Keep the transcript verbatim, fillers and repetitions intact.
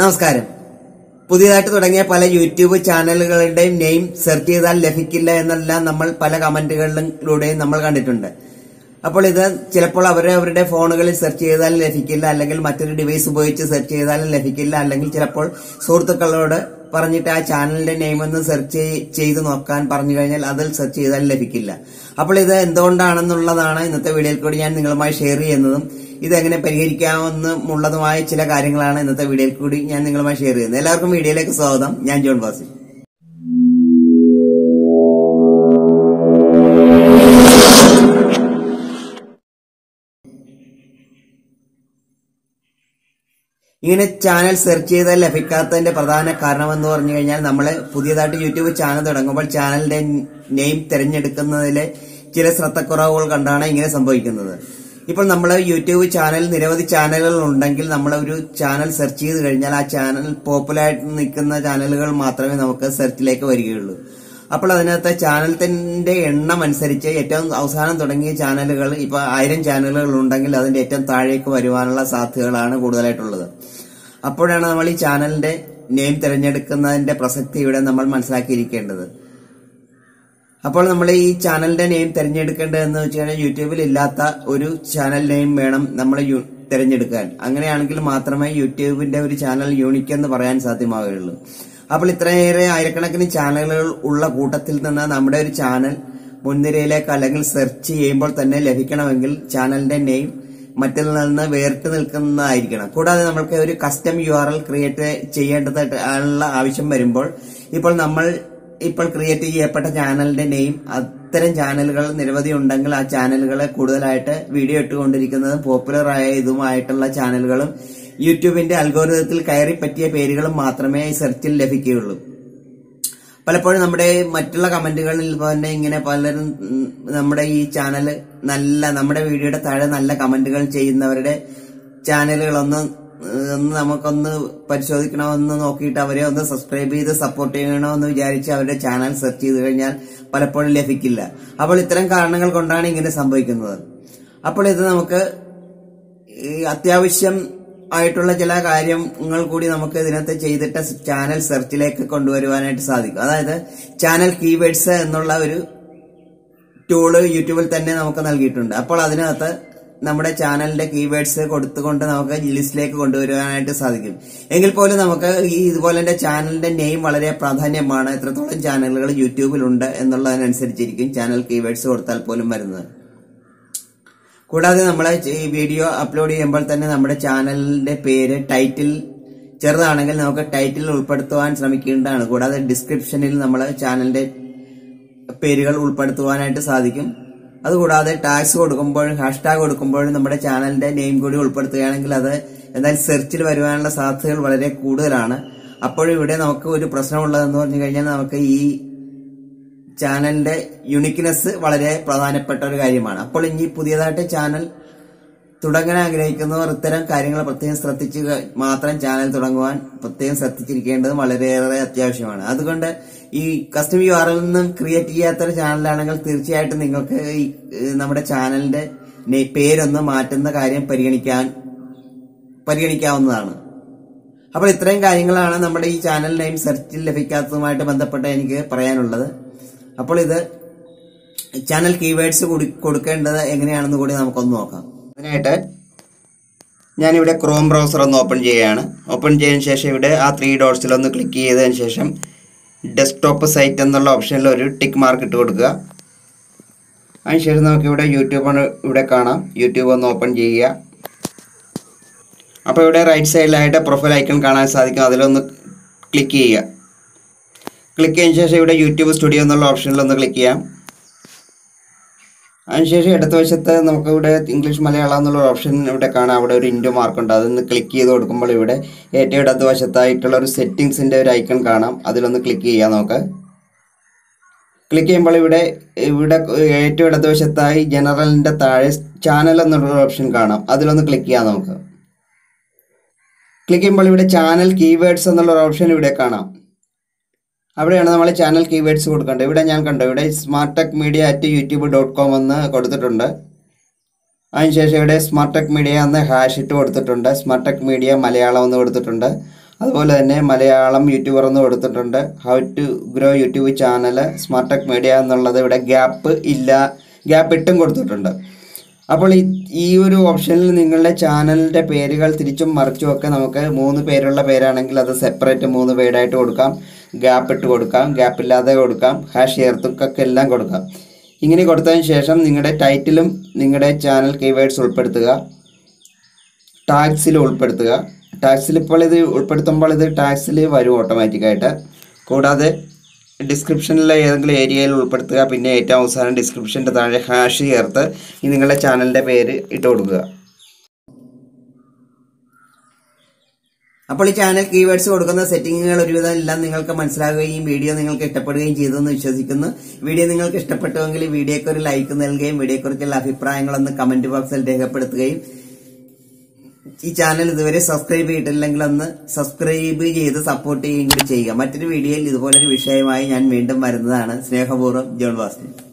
നമസ്കാരം. പുതിയതായിട്ട് തുടങ്ങിയ പല യൂട്യൂബ് ചാനലുകളുടെയും നെയിം സെർച്ച് ചെയ്താൽ ലഭിക്കില്ല എന്നെല്ലാം നമ്മൾ പല കമന്റുകളിലൂടെയും നമ്മൾ കണ്ടിട്ടുണ്ട്. അപ്പോൾ ഇത് ചിലപ്പോൾ അവരെ അവരുടെ ഫോണുകളിൽ സെർച്ച് ചെയ്താൽ ലഭിക്കില്ല, അല്ലെങ്കിൽ മറ്റൊരു ഡിവൈസ് ഉപയോഗിച്ച് സെർച്ച് ചെയ്താലും ലഭിക്കില്ല, അല്ലെങ്കിൽ ചിലപ്പോൾ സുഹൃത്തുക്കളോട് പറഞ്ഞിട്ട് ആ ചാനലിന്റെ നെയിം ഒന്ന് സെർച്ച് ചെയ്ത് നോക്കാൻ പറഞ്ഞു കഴിഞ്ഞാൽ അതിൽ സെർച്ച് ചെയ്താൽ ലഭിക്കില്ല. അപ്പോൾ ഇത് എന്തുകൊണ്ടാണെന്നുള്ളതാണ് ഇന്നത്തെ വീഡിയോയിൽ കൂടി ഞാൻ നിങ്ങളുമായി ഷെയർ ചെയ്യുന്നതും ഇതെങ്ങനെ പരിഹരിക്കാവുന്നതുമുള്ളതുമായ ചില കാര്യങ്ങളാണ് ഇന്നത്തെ വീഡിയോയിൽ കൂടി ഞാൻ നിങ്ങളുമായി ഷെയർ ചെയ്യുന്നത്. എല്ലാവർക്കും വീഡിയോയിലേക്ക് സ്വാഗതം. ഞാൻ ജോൺ വാസി. ഇങ്ങനെ ചാനൽ സെർച്ച് ചെയ്താൽ ലഭിക്കാത്തതിന്റെ പ്രധാന കാരണം എന്ന് പറഞ്ഞു കഴിഞ്ഞാൽ, നമ്മൾ പുതിയതായിട്ട് യൂട്യൂബ് ചാനൽ തുടങ്ങുമ്പോൾ ചാനലിന്റെ നെയിം തിരഞ്ഞെടുക്കുന്നതിലെ ചില ശ്രദ്ധക്കുറവുകൾ കണ്ടാണ് ഇങ്ങനെ സംഭവിക്കുന്നത്. ഇപ്പോൾ നമ്മൾ യൂട്യൂബ് ചാനൽ നിരവധി ചാനലുകൾ ഉണ്ടെങ്കിൽ നമ്മൾ ഒരു ചാനൽ സെർച്ച് ചെയ്ത് കഴിഞ്ഞാൽ ആ ചാനൽ പോപ്പുലറായിട്ട് നിൽക്കുന്ന ചാനലുകൾ മാത്രമേ നമുക്ക് സെർച്ചിലേക്ക് വരികയുള്ളൂ. അപ്പോൾ അതിനകത്ത് ചാനലിന്റെ എണ്ണം അനുസരിച്ച് ഏറ്റവും അവസാനം തുടങ്ങിയ ചാനലുകൾ, ഇപ്പോൾ ആയിരം ചാനലുകൾ ഉണ്ടെങ്കിൽ അതിന്റെ ഏറ്റവും താഴേക്ക് വരുവാനുള്ള സാധ്യതകളാണ് കൂടുതലായിട്ടുള്ളത്. അപ്പോഴാണ് നമ്മൾ ഈ ചാനലിന്റെ നെയിം തിരഞ്ഞെടുക്കുന്നതിന്റെ പ്രസക്തി ഇവിടെ നമ്മൾ മനസ്സിലാക്കിയിരിക്കേണ്ടത്. അപ്പോൾ നമ്മൾ ഈ ചാനലിന്റെ നെയിം തിരഞ്ഞെടുക്കേണ്ടതെന്ന് വെച്ച് കഴിഞ്ഞാൽ, യൂട്യൂബിൽ ഇല്ലാത്ത ഒരു ചാനൽ നെയിം വേണം നമ്മൾ തിരഞ്ഞെടുക്കാൻ. അങ്ങനെയാണെങ്കിൽ മാത്രമേ യൂട്യൂബിന്റെ ഒരു ചാനൽ യൂണിക് എന്ന് പറയാൻ സാധ്യമാവുകയുള്ളൂ. അപ്പോൾ ഇത്രയേറെ ആയിരക്കണക്കിന് ചാനലുകൾ ഉള്ള കൂട്ടത്തിൽ നിന്ന് നമ്മുടെ ഒരു ചാനൽ മുൻനിരയിലേക്ക് അല്ലെങ്കിൽ സെർച്ച് ചെയ്യുമ്പോൾ തന്നെ ലഭിക്കണമെങ്കിൽ ചാനലിന്റെ നെയിം മറ്റിൽ നിന്ന് വേറിട്ട് നിൽക്കുന്നതായിരിക്കണം. കൂടാതെ നമ്മൾക്ക് ഒരു custom U R L create ചെയ്യേണ്ടതായിട്ടുള്ള ആവശ്യം വരുമ്പോൾ, ഇപ്പോൾ നമ്മൾ ഇപ്പോൾ ക്രിയേറ്റ് ചെയ്യപ്പെട്ട ചാനലിന്റെ നെയിം അത്തരം ചാനലുകൾ നിരവധി ഉണ്ടെങ്കിൽ ആ ചാനലുകളെ കൂടുതലായിട്ട് വീഡിയോ ഇട്ടുകൊണ്ടിരിക്കുന്നതും പോപ്പുലർ ആയതുമായിട്ടുള്ള ചാനലുകളും യൂട്യൂബിന്റെ അൽഗോരിതത്തിൽ കയറി പറ്റിയ പേരുകളും മാത്രമേ സെർച്ചിൽ ലഭിക്കുകയുള്ളൂ. പലപ്പോഴും നമ്മുടെ മറ്റുള്ള കമന്റുകളിൽ തന്നെ ഇങ്ങനെ പലരും നമ്മുടെ ഈ ചാനൽ നല്ല നമ്മുടെ വീഡിയോയുടെ താഴെ നല്ല കമന്റുകൾ ചെയ്യുന്നവരുടെ ചാനലുകളൊന്ന് ഒന്ന് നമുക്കൊന്ന് പരിശോധിക്കണമെന്ന് നോക്കിയിട്ട് അവരെ ഒന്ന് സബ്സ്ക്രൈബ് ചെയ്ത് സപ്പോർട്ട് ചെയ്യണമെന്ന് വിചാരിച്ച് അവരുടെ ചാനൽ സെർച്ച് ചെയ്ത് കഴിഞ്ഞാൽ പലപ്പോഴും ലഭിക്കില്ല. അപ്പോൾ ഇത്തരം കാരണങ്ങൾ കൊണ്ടാണ് ഇങ്ങനെ സംഭവിക്കുന്നത്. അപ്പോൾ ഇത് നമുക്ക് അത്യാവശ്യം ആയിട്ടുള്ള ചില കാര്യങ്ങൾ കൂടി നമുക്ക് ഇതിനകത്ത് ചെയ്തിട്ട് ചാനൽ സെർച്ചിലേക്ക് കൊണ്ടുവരുവാനായിട്ട് സാധിക്കും. അതായത് ചാനൽ കീവേഡ്സ് എന്നുള്ള ഒരു ടൂള് യൂട്യൂബിൽ തന്നെ നമുക്ക് നൽകിയിട്ടുണ്ട്. അപ്പോൾ അതിനകത്ത് നമ്മുടെ ചാനലിന്റെ കീവേഡ്സ് കൊടുത്തുകൊണ്ട് നമുക്ക് ലിസ്റ്റിലേക്ക് കൊണ്ടുവരുവാനായിട്ട് സാധിക്കും. എങ്കിൽ പോലും നമുക്ക് ഈ ഇതുപോലെ തന്നെ ചാനലിന്റെ നെയിം വളരെ പ്രാധാന്യമാണ്. എത്രത്തോളം ചാനലുകൾ യൂട്യൂബിലുണ്ട് എന്നുള്ളതിനനുസരിച്ചിരിക്കും ചാനൽ കീവേഡ്സ് കൊടുത്താൽ പോലും വരുന്നത്. കൂടാതെ നമ്മൾ ഈ വീഡിയോ അപ്ലോഡ് ചെയ്യുമ്പോൾ തന്നെ നമ്മുടെ ചാനലിന്റെ പേര് ടൈറ്റിൽ ചെറുതാണെങ്കിൽ നമുക്ക് ടൈറ്റിൽ ഉൾപ്പെടുത്തുവാൻ ശ്രമിക്കേണ്ടതാണ്. കൂടാതെ ഡിസ്ക്രിപ്ഷനിൽ നമ്മൾ ചാനലിന്റെ പേരുകൾ ഉൾപ്പെടുത്തുവാനായിട്ട് സാധിക്കും. അതുകൂടാതെ ടാഗ്സ് കൊടുക്കുമ്പോഴും ഹാഷ് ടാഗ് കൊടുക്കുമ്പോഴും നമ്മുടെ ചാനലിന്റെ നെയിം കൂടി ഉൾപ്പെടുത്തുകയാണെങ്കിൽ അത് എന്തായാലും സെർച്ചിൽ വരുവാനുള്ള സാധ്യതകൾ വളരെ കൂടുതലാണ്. അപ്പോഴിവിടെ നമുക്ക് ഒരു പ്രശ്നമുള്ളതെന്ന് പറഞ്ഞു കഴിഞ്ഞാൽ, നമുക്ക് ഈ ചാനലിന്റെ യുണിക്നെസ് വളരെ പ്രധാനപ്പെട്ട ഒരു കാര്യമാണ്. അപ്പോൾ ഇനി പുതിയതായിട്ട് ചാനൽ തുടങ്ങാൻ ആഗ്രഹിക്കുന്നവർ ഇത്തരം കാര്യങ്ങൾ പ്രത്യേകം ശ്രദ്ധിച്ച് മാത്രം ചാനൽ തുടങ്ങുവാൻ പ്രത്യേകം ശ്രദ്ധിച്ചിരിക്കേണ്ടത് വളരെയേറെ അത്യാവശ്യമാണ്. അതുകൊണ്ട് ഈ കസ്റ്റം യു ആർ എൽ നിന്നും ക്രിയേറ്റ് ചെയ്യാത്തൊരു ചാനലാണെങ്കിൽ തീർച്ചയായിട്ടും നിങ്ങൾക്ക് ഈ നമ്മുടെ ചാനലിന്റെ പേരൊന്ന് മാറ്റുന്ന കാര്യം പരിഗണിക്കാൻ പരിഗണിക്കാവുന്നതാണ്. അപ്പോൾ ഇത്രയും കാര്യങ്ങളാണ് നമ്മുടെ ഈ ചാനൽ നെയിം സെർച്ചിൽ ലഭിക്കാത്തതുമായിട്ട് ബന്ധപ്പെട്ട് എനിക്ക് പറയാനുള്ളത്. അപ്പോൾ ഇത് ചാനൽ കീവേഡ്സ് കൊടുക്കേണ്ടത് എങ്ങനെയാണെന്ന് കൂടി നമുക്കൊന്ന് നോക്കാം. അതിനായിട്ട് ഞാനിവിടെ ക്രോം ബ്രൗസർ ഒന്ന് ഓപ്പൺ ചെയ്യുകയാണ്. ഓപ്പൺ ചെയ്തതിന് ശേഷം ഇവിടെ ആ ത്രീ ഡോട്ട്സിലൊന്ന് ക്ലിക്ക് ചെയ്തതിന് ശേഷം ഡെസ്ക്ടോപ്പ് സൈറ്റ് എന്നുള്ള ഓപ്ഷനിൽ ഒരു ടിക്ക് മാർക്ക് ഇട്ട് കൊടുക്കുക. അതിനുശേഷം നമുക്കിവിടെ യൂട്യൂബ് ഇവിടെ കാണാം. യൂട്യൂബ് ഒന്ന് ഓപ്പൺ ചെയ്യുക. അപ്പോൾ ഇവിടെ റൈറ്റ് സൈഡിലായിട്ട് പ്രൊഫൈൽ ഐക്കൺ കാണാൻ സാധിക്കും. അതിലൊന്ന് ക്ലിക്ക് ചെയ്യുക. ക്ലിക്ക് ചെയ്തതിന് ശേഷം ഇവിടെ യൂട്യൂബ് സ്റ്റുഡിയോ എന്നുള്ള ഓപ്ഷനിൽ ഒന്ന് ക്ലിക്ക് ചെയ്യാം. അതിനുശേഷം ഇടത് വശത്ത് നമുക്കിവിടെ ഇംഗ്ലീഷ് മലയാളം എന്നുള്ള ഓപ്ഷൻ ഇവിടെ കാണാം. അവിടെ ഒരു ഇൻഡു മാർക്കുണ്ട്. അതൊന്ന് ക്ലിക്ക് ചെയ്ത് കൊടുക്കുമ്പോൾ ഇവിടെ ഏറ്റവും ഇടത് വശത്തായിട്ടുള്ള ഒരു സെറ്റിങ്സിൻ്റെ ഒരു ഐക്കൺ കാണാം. അതിലൊന്ന് ക്ലിക്ക് ചെയ്യാം. നമുക്ക് ക്ലിക്ക് ചെയ്യുമ്പോൾ ഇവിടെ ഇവിടെ ഏറ്റവും ഇടത് വശത്തായി ജനറലിൻ്റെ താഴെ ചാനൽ എന്നുള്ള ഓപ്ഷൻ കാണാം. അതിലൊന്ന് ക്ലിക്ക് ചെയ്യാം. നമുക്ക് ക്ലിക്ക് ചെയ്യുമ്പോൾ ഇവിടെ ചാനൽ കീവേഡ്സ് എന്നുള്ള ഓപ്ഷൻ ഇവിടെ കാണാം. അവിടെയാണ് നമ്മൾ ചാനൽ കീവേഡ്സ് കൊടുക്കേണ്ടത്. ഇവിടെ ഞാൻ കണ്ടു ഇവിടെ smart tech media at YouTube dot com എന്ന് കൊടുത്തിട്ടുണ്ട്. അതിനുശേഷം ഇവിടെ സ്മാർട്ട് ടെക് മീഡിയ എന്ന് ഹാഷ് ഇട്ട് കൊടുത്തിട്ടുണ്ട്. സ്മാർട്ട് ടെക് മീഡിയ മലയാളം എന്ന് കൊടുത്തിട്ടുണ്ട്. അതുപോലെ തന്നെ മലയാളം യൂട്യൂബർ എന്ന് കൊടുത്തിട്ടുണ്ട്. How to grow YouTube channel smart tech media എന്നുള്ളത് ഇവിടെ ഗ്യാപ്പ് ഇല്ല ഗ്യാപ്പ് ഇട്ടും കൊടുത്തിട്ടുണ്ട്. അപ്പോൾ ഈ ഒരു ഓപ്ഷനിൽ നിങ്ങളുടെ ചാനലിൻ്റെ പേരുകൾ തിരിച്ചും മറിച്ചും ഒക്കെ നമുക്ക് മൂന്ന് പേരുള്ള പേരാണെങ്കിൽ അത് സെപ്പറേറ്റ് മൂന്ന് പേരായിട്ട് കൊടുക്കാം, ഗ്യാപ്പ് ഇട്ട് കൊടുക്കാം, ഗ്യാപ്പ് ഇല്ലാതെ കൊടുക്കാം, ഹാഷ് ചേർത്തുക്കൊക്കെ എല്ലാം കൊടുക്കാം. ഇങ്ങനെ കൊടുത്തതിന് ശേഷം നിങ്ങളുടെ ടൈറ്റിലും നിങ്ങളുടെ ചാനൽ കീവേഡ്സ് ഉൾപ്പെടുത്തുക, ടാഗ്സിൽ ഉൾപ്പെടുത്തുക. ടാക്സിൽ ഇപ്പോൾ ഇത് ഉൾപ്പെടുത്തുമ്പോൾ ഇത് ടാക്സിൽ വരും ഓട്ടോമാറ്റിക്കായിട്ട്. കൂടാതെ ഡിസ്ക്രിപ്ഷനിലെ ഏതെങ്കിലും ഏരിയയിൽ ഉൾപ്പെടുത്തുക. പിന്നെ ഏറ്റവും അവസാനം ഡിസ്ക്രിപ്ഷൻ്റെ താഴെ ഹാഷ് ചേർത്ത് ഈ നിങ്ങളുടെ ചാനലിൻ്റെ പേര് ഇട്ട് കൊടുക്കുക. അപ്പോൾ ഈ ചാനൽ കീവേഡ്സ് കൊടുക്കുന്ന സെറ്റിങ്ങുകൾ ഒരുവിധം എല്ലാം നിങ്ങൾക്ക് മനസ്സിലാവുകയും വീഡിയോ നിങ്ങൾക്ക് ഇഷ്ടപ്പെടുകയും ചെയ്തെന്ന് വിശ്വസിക്കുന്നു. വീഡിയോ നിങ്ങൾക്ക് ഇഷ്ടപ്പെട്ടുവെങ്കിൽ വീഡിയോയ്ക്ക് ഒരു ലൈക്ക് നൽകുകയും വീഡിയോയെക്കുറിച്ചുള്ള അഭിപ്രായങ്ങളൊന്ന് കമൻറ്റ് ബോക്സിൽ രേഖപ്പെടുത്തുകയും ഈ ചാനൽ ഇതുവരെ സബ്സ്ക്രൈബ് ചെയ്തിട്ടില്ലെങ്കിൽ ഒന്ന് സബ്സ്ക്രൈബ് ചെയ്ത് സപ്പോർട്ട് ചെയ്യുകയും ചെയ്യുക. മറ്റൊരു വീഡിയോയിൽ ഇതുപോലൊരു വിഷയമായി ഞാൻ വീണ്ടും വരുന്നതാണ്. സ്നേഹപൂർവ്വം, ജോൺ വാസ്റ്റിൻ.